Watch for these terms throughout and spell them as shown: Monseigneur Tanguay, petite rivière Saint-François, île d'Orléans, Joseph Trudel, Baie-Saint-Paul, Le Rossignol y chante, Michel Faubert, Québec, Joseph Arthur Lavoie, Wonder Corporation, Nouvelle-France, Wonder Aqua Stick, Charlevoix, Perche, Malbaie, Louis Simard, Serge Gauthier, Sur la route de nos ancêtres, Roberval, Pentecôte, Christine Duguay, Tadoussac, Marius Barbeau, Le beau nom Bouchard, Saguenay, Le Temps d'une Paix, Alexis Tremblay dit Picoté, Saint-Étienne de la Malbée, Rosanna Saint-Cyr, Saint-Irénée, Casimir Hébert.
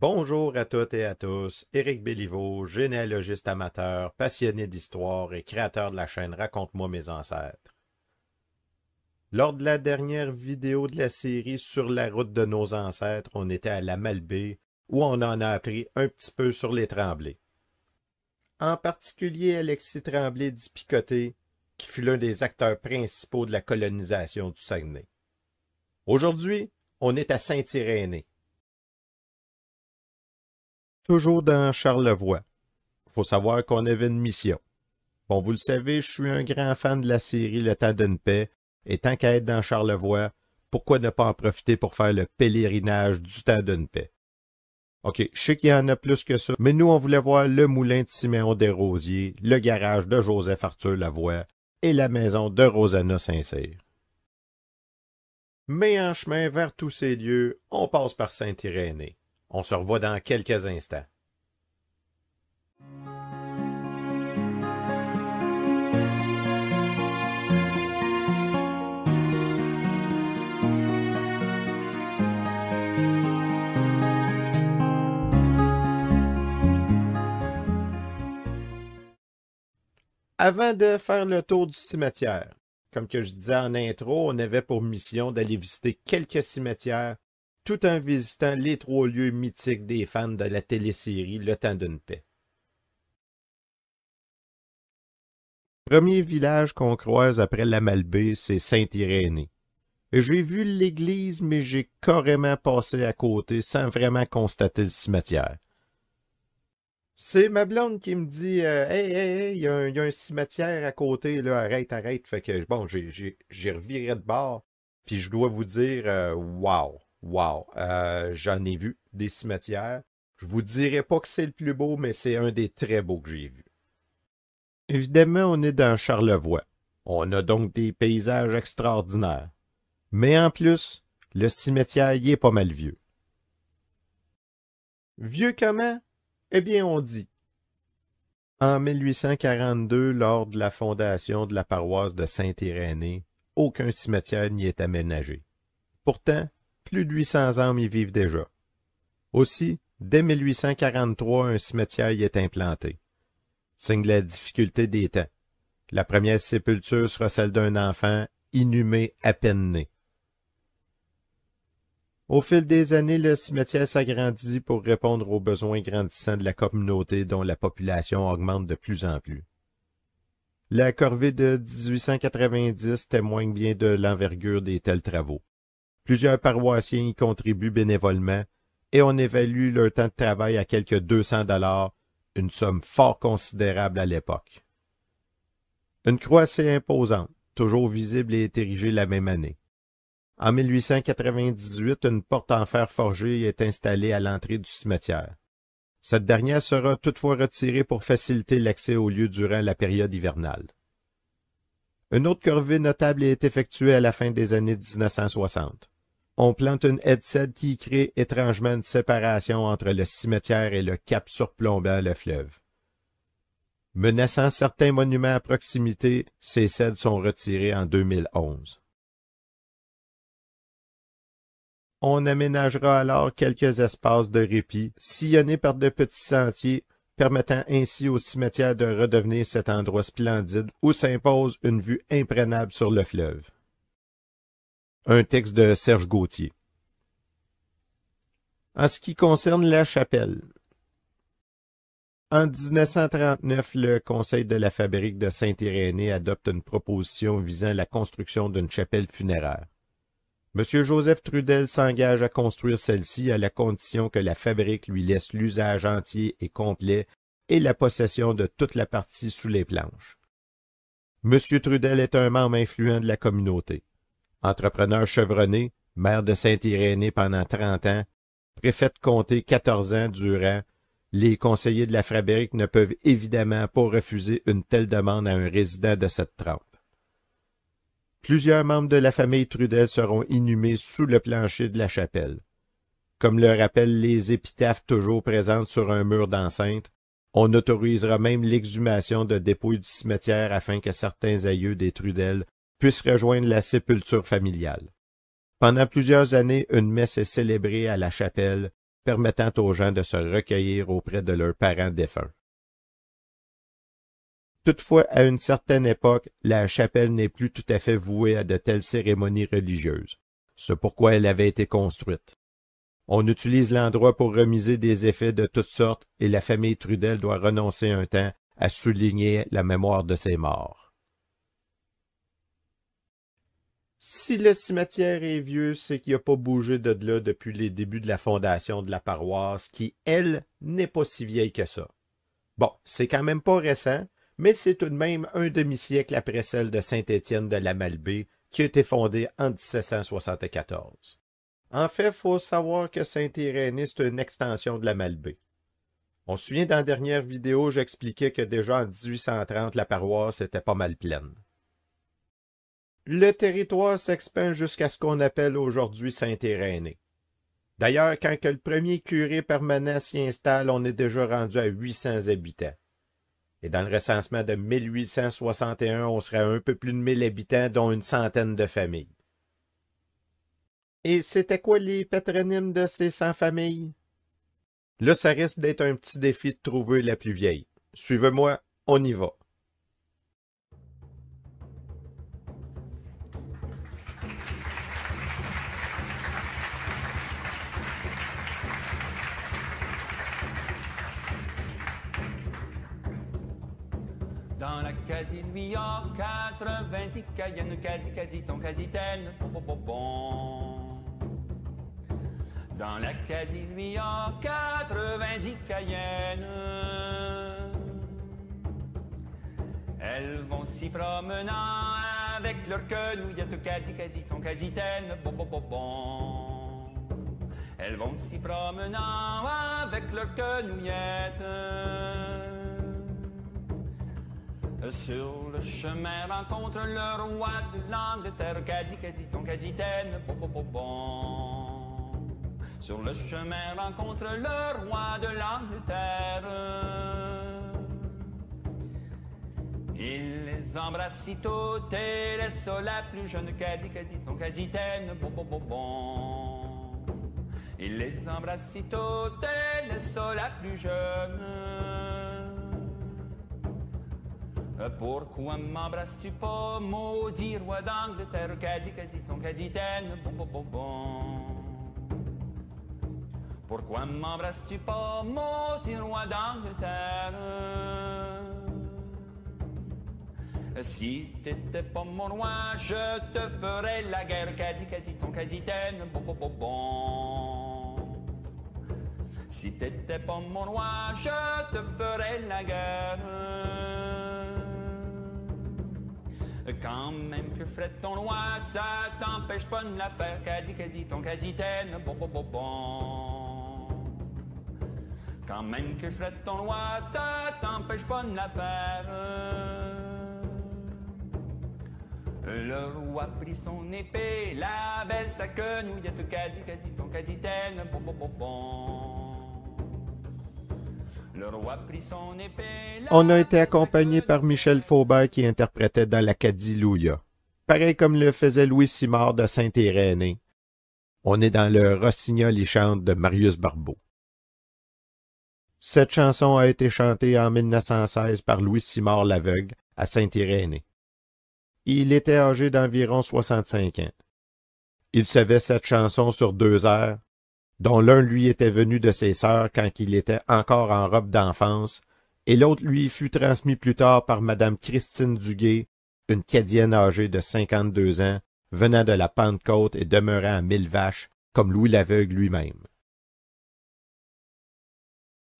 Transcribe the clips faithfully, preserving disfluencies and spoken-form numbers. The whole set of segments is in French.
Bonjour à toutes et à tous, Eric Béliveau, généalogiste amateur, passionné d'histoire et créateur de la chaîne Raconte-moi mes ancêtres. Lors de la dernière vidéo de la série Sur la route de nos ancêtres, on était à la Malbaie, où on en a appris un petit peu sur les Tremblay. En particulier Alexis Tremblay dit Picoté, qui fut l'un des acteurs principaux de la colonisation du Saguenay. Aujourd'hui, on est à Saint-Irénée. Toujours dans Charlevoix. Il faut savoir qu'on avait une mission. Bon, vous le savez, je suis un grand fan de la série Le Temps d'une Paix, et tant qu'à être dans Charlevoix, pourquoi ne pas en profiter pour faire le pèlerinage du Temps d'une Paix? OK, je sais qu'il y en a plus que ça, mais nous, on voulait voir le moulin de Siméon des Rosiers, le garage de Joseph Arthur Lavoie et la maison de Rosanna Saint-Cyr. Mais en chemin vers tous ces lieux, on passe par Saint-Irénée. On se revoit dans quelques instants. Avant de faire le tour du cimetière, comme que je disais en intro, on avait pour mission d'aller visiter quelques cimetières tout en visitant les trois lieux mythiques des fans de la télésérie Le Temps d'une Paix. Premier village qu'on croise après la Malbaie, c'est Saint-Irénée. J'ai vu l'église, mais j'ai carrément passé à côté sans vraiment constater le cimetière. C'est ma blonde qui me dit euh, « Hey, hey, hey, il y, y a un cimetière à côté, là, arrête, arrête. » Fait que, bon, j'ai reviré de bord, puis je dois vous dire euh, « Wow! » Wow, euh, j'en ai vu des cimetières. Je vous dirai pas que c'est le plus beau, mais c'est un des très beaux que j'ai vu. Évidemment, on est dans Charlevoix. On a donc des paysages extraordinaires. Mais en plus, le cimetière y est pas mal vieux. Vieux comment? Eh bien, on dit. En mille huit cent quarante-deux, lors de la fondation de la paroisse de Saint-Irénée, aucun cimetière n'y est aménagé. Pourtant, plus de huit cents âmes y vivent déjà. Aussi, dès mille huit cent quarante-trois, un cimetière y est implanté. Signe de la difficulté des temps. La première sépulture sera celle d'un enfant inhumé à peine né. Au fil des années, le cimetière s'agrandit pour répondre aux besoins grandissants de la communauté dont la population augmente de plus en plus. La corvée de mille huit cent quatre-vingt-dix témoigne bien de l'envergure des tels travaux. Plusieurs paroissiens y contribuent bénévolement et on évalue leur temps de travail à quelque deux cents dollars, une somme fort considérable à l'époque. Une croix assez imposante, toujours visible et est érigée la même année. En mille huit cent quatre-vingt-dix-huit, une porte en fer forgé est installée à l'entrée du cimetière. Cette dernière sera toutefois retirée pour faciliter l'accès au lieu durant la période hivernale. Une autre corvée notable est effectuée à la fin des années mille neuf cent soixante. On plante une headset qui crée étrangement une séparation entre le cimetière et le cap surplombant le fleuve. Menaçant certains monuments à proximité, ces cèdres sont retirés en deux mille onze. On aménagera alors quelques espaces de répit, sillonnés par de petits sentiers, permettant ainsi au cimetière de redevenir cet endroit splendide où s'impose une vue imprenable sur le fleuve. Un texte de Serge Gauthier. En ce qui concerne la chapelle, en mille neuf cent trente-neuf, le Conseil de la Fabrique de Saint-Irénée adopte une proposition visant la construction d'une chapelle funéraire. M. Joseph Trudel s'engage à construire celle-ci à la condition que la fabrique lui laisse l'usage entier et complet et la possession de toute la partie sous les planches. M. Trudel est un membre influent de la communauté. Entrepreneur chevronné, maire de Saint-Irénée pendant trente ans, préfet de comté quatorze ans durant, les conseillers de la fabrique ne peuvent évidemment pas refuser une telle demande à un résident de cette trempe. Plusieurs membres de la famille Trudel seront inhumés sous le plancher de la chapelle. Comme le rappellent les épitaphes toujours présentes sur un mur d'enceinte, on autorisera même l'exhumation de dépouilles du cimetière afin que certains aïeux des Trudel puissent rejoindre la sépulture familiale. Pendant plusieurs années, une messe est célébrée à la chapelle permettant aux gens de se recueillir auprès de leurs parents défunts. Toutefois, à une certaine époque, la chapelle n'est plus tout à fait vouée à de telles cérémonies religieuses, ce pourquoi elle avait été construite. On utilise l'endroit pour remiser des effets de toutes sortes et la famille Trudel doit renoncer un temps à souligner la mémoire de ses morts. Si le cimetière est vieux, c'est qu'il n'a pas bougé de là depuis les débuts de la fondation de la paroisse, qui, elle, n'est pas si vieille que ça. Bon, c'est quand même pas récent, mais c'est tout de même un demi-siècle après celle de Saint-Étienne de la Malbée, qui a été fondée en mille sept cent soixante-quatorze. En fait, il faut savoir que Saint-Irénée, c'est une extension de la Malbée. On se souvient, dans la dernière vidéo, j'expliquais que déjà en mille huit cent trente, la paroisse était pas mal pleine. Le territoire s'expand jusqu'à ce qu'on appelle aujourd'hui Saint-Irénée. D'ailleurs, quand que le premier curé permanent s'y installe, on est déjà rendu à huit cents habitants. Et dans le recensement de mille huit cent soixante et un, on serait à un peu plus de mille habitants, dont une centaine de familles. Et c'était quoi les patronymes de ces cent familles? Là, ça risque d'être un petit défi de trouver la plus vieille. Suivez-moi, on y va. Dans la Cadie, lui en quatre-vingt-dix, Cayenne, Cadie, Cadie, ton Caditaine, bon, bon, bon, bon. Dans la Cadie, lui en quatre-vingt-dix, Cayenne. Elles vont s'y promenant avec leur quenouillette, Cadie, Cadie, ton Caditaine, bon, bon, bon, bon. Elles vont s'y promenant avec leur quenouillette. Sur le chemin rencontre le roi de l'Angleterre, Cadie, Cadie, ton Caditaine, bon, bon, bon, bon. Sur le chemin rencontre le roi de l'Angleterre. Il les embrasse sitôt et laisse la plus jeune, Cadie, Cadie, ton Caditaine, bon, bon, bon, bon. Il les embrasse sitôt et laisse la plus jeune. Pourquoi m'embrasses-tu pas, maudit roi d'Angleterre, Cadie, Cadie, ton Caditaine, bon, bon, bon, bon. Pourquoi m'embrasses-tu pas, maudit roi d'Angleterre? Si t'étais pas mon roi, je te ferais la guerre, Cadie, Cadie, ton Caditaine, bon, bon, bon, bon. Si t'étais pas mon roi, je te ferais la guerre. Quand même que ferait ton roi, ça t'empêche pas de la faire, Cadie, Cadie, ton Caditaine, bon, bon, bon, bon. Quand même que ferait ton roi, ça t'empêche pas de la faire. Le roi prit son épée, la belle sa quenouillette, Cadie, Cadie, ton Caditaine, bon, bon, bon, bon. Le roi prit son épée, on a été accompagné par Michel Faubert qui interprétait dans la Cadie Louia, pareil comme le faisait Louis Simard de Saint-Irénée. On est dans Le Rossignol y chante de Marius Barbeau. Cette chanson a été chantée en mille neuf cent seize par Louis Simard l'aveugle à Saint-Irénée. Il était âgé d'environ soixante-cinq ans. Il savait cette chanson sur deux airs, dont l'un lui était venu de ses sœurs quand il était encore en robe d'enfance, et l'autre lui fut transmis plus tard par Madame Christine Duguay, une Cadienne âgée de cinquante-deux ans, venant de la Pentecôte et demeurant à Millevaches, comme Louis l'aveugle lui-même.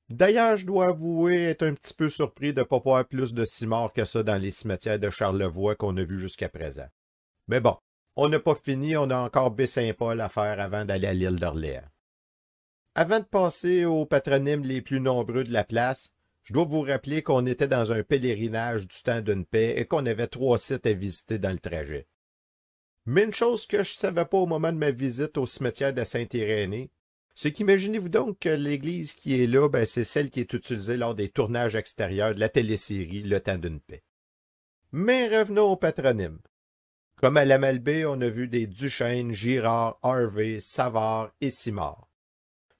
D'ailleurs, je dois avouer être un petit peu surpris de ne pas voir plus de Simard que ça dans les cimetières de Charlevoix qu'on a vus jusqu'à présent. Mais bon, on n'a pas fini, on a encore Baie-Saint-Paul à faire avant d'aller à l'île d'Orléans. Avant de passer aux patronymes les plus nombreux de la place, je dois vous rappeler qu'on était dans un pèlerinage du temps d'une paix et qu'on avait trois sites à visiter dans le trajet. Mais une chose que je ne savais pas au moment de ma visite au cimetière de Saint-Irénée, c'est qu'imaginez-vous donc que l'église qui est là, ben c'est celle qui est utilisée lors des tournages extérieurs de la télésérie Le Temps d'une Paix. Mais revenons aux patronymes. Comme à la Malbaie, on a vu des Duchesne, Girard, Harvey, Savard et Simard.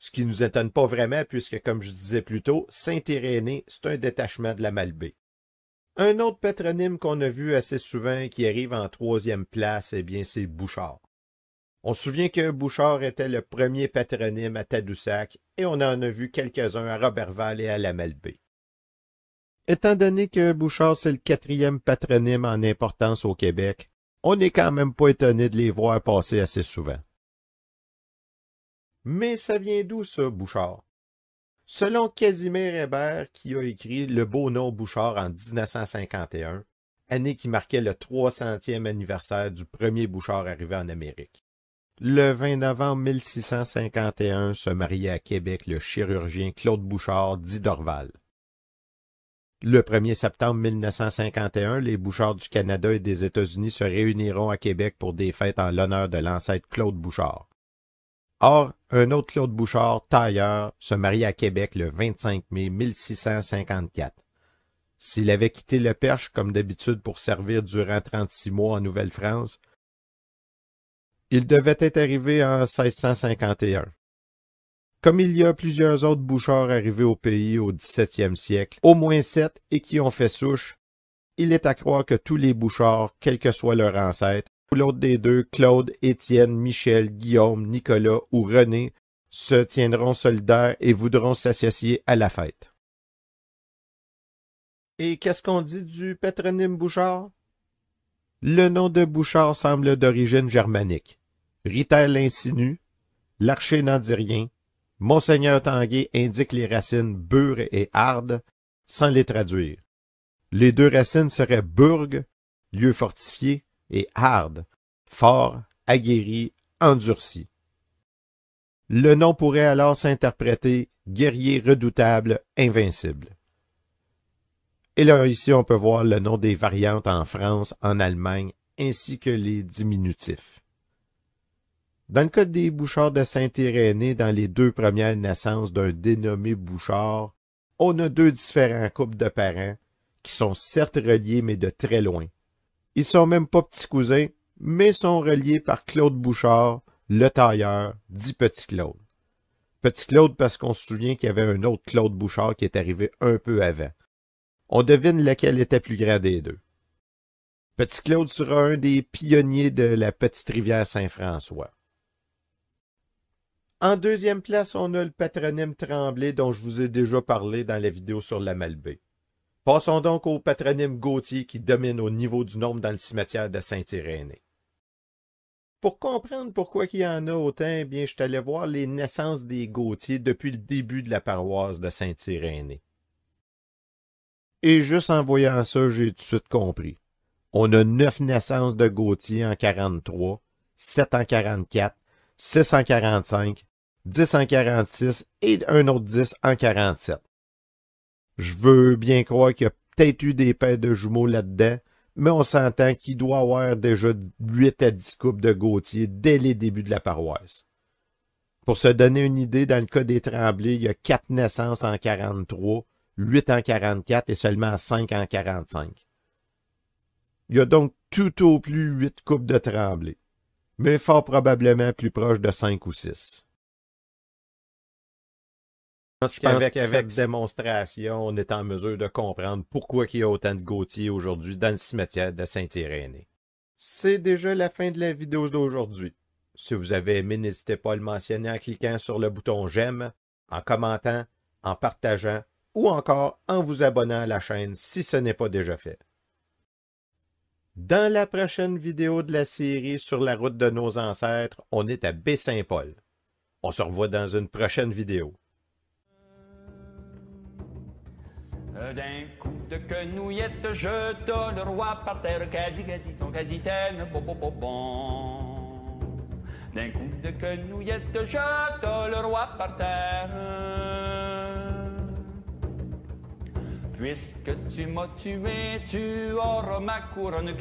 ce qui ne nous étonne pas vraiment puisque, comme je disais plus tôt, Saint-Irénée, c'est un détachement de la Malbaie. Un autre patronyme qu'on a vu assez souvent qui arrive en troisième place, eh bien, c'est Bouchard. On se souvient que Bouchard était le premier patronyme à Tadoussac et on en a vu quelques-uns à Roberval et à la Malbaie. Étant donné que Bouchard, c'est le quatrième patronyme en importance au Québec, on n'est quand même pas étonné de les voir passer assez souvent. Mais ça vient d'où, ça, Bouchard? Selon Casimir Hébert, qui a écrit « Le beau nom Bouchard » en mille neuf cent cinquante et un, année qui marquait le trois centième anniversaire du premier Bouchard arrivé en Amérique. Le vingt novembre mille six cent cinquante et un se mariait à Québec le chirurgien Claude Bouchard dit Dorval. Le premier septembre mille neuf cent cinquante et un, les Bouchards du Canada et des États-Unis se réuniront à Québec pour des fêtes en l'honneur de l'ancêtre Claude Bouchard. Or, un autre Claude Bouchard, tailleur, se marie à Québec le vingt-cinq mai mille six cent cinquante-quatre. S'il avait quitté le Perche, comme d'habitude, pour servir durant trente-six mois en Nouvelle-France, il devait être arrivé en mille six cent cinquante et un. Comme il y a plusieurs autres Bouchards arrivés au pays au dix-septième siècle, au moins sept, et qui ont fait souche, il est à croire que tous les Bouchards, quel que soit leur ancêtre, ou l'autre des deux, Claude, Étienne, Michel, Guillaume, Nicolas ou René, se tiendront solidaires et voudront s'associer à la fête. Et qu'est-ce qu'on dit du patronyme Bouchard? Le nom de Bouchard semble d'origine germanique. Ritter l'insinue, l'archer n'en dit rien, Monseigneur Tanguay indique les racines Bure et Harde, sans les traduire. Les deux racines seraient Burg, lieu fortifié, et Harde, fort, aguerri, endurci. Le nom pourrait alors s'interpréter guerrier redoutable, invincible. Et là, ici, on peut voir le nom des variantes en France, en Allemagne, ainsi que les diminutifs. Dans le cas des Bouchards de Saint-Irénée, dans les deux premières naissances d'un dénommé Bouchard, on a deux différents couples de parents, qui sont certes reliés, mais de très loin. Ils sont même pas petits cousins, mais sont reliés par Claude Bouchard, le tailleur, dit Petit Claude. Petit Claude parce qu'on se souvient qu'il y avait un autre Claude Bouchard qui est arrivé un peu avant. On devine lequel était plus grand des deux. Petit Claude sera un des pionniers de la petite rivière Saint-François. En deuxième place, on a le patronyme Tremblay dont je vous ai déjà parlé dans la vidéo sur la Malbaie. Passons donc au patronyme Gauthier qui domine au niveau du nombre dans le cimetière de Saint-Irénée. Pour comprendre pourquoi il y en a autant, eh bien, je suis allé voir les naissances des Gauthier depuis le début de la paroisse de Saint-Irénée. Et juste en voyant ça, j'ai tout de suite compris. On a neuf naissances de Gauthier en quarante-trois, sept en quarante-quatre, six en quarante-cinq, dix en quarante-six et un autre dix en quarante-sept. Je veux bien croire qu'il y a peut-être eu des paires de jumeaux là-dedans, mais on s'entend qu'il doit y avoir déjà huit à dix couples de Gauthier dès les débuts de la paroisse. Pour se donner une idée, dans le cas des Tremblay, il y a quatre naissances en quarante-trois, huit en quarante-quatre et seulement cinq en quarante-cinq. Il y a donc tout au plus huit couples de Tremblay, mais fort probablement plus proche de cinq ou six. Je pense qu'avec cette démonstration, on est en mesure de comprendre pourquoi il y a autant de Gauthier aujourd'hui dans le cimetière de Saint-Irénée. C'est déjà la fin de la vidéo d'aujourd'hui. Si vous avez aimé, n'hésitez pas à le mentionner en cliquant sur le bouton « J'aime », en commentant, en partageant, ou encore en vous abonnant à la chaîne si ce n'est pas déjà fait. Dans la prochaine vidéo de la série Sur la route de nos ancêtres, on est à Baie-Saint-Paul. On se revoit dans une prochaine vidéo. D'un coup de quenouillette, jeta le roi par terre, Cadie, Cadie, ton Caditaine, bon, bon, bon, bon. D'un coup de quenouillette, jeta le roi par terre. Puisque tu m'as tué, tu auras ma couronne.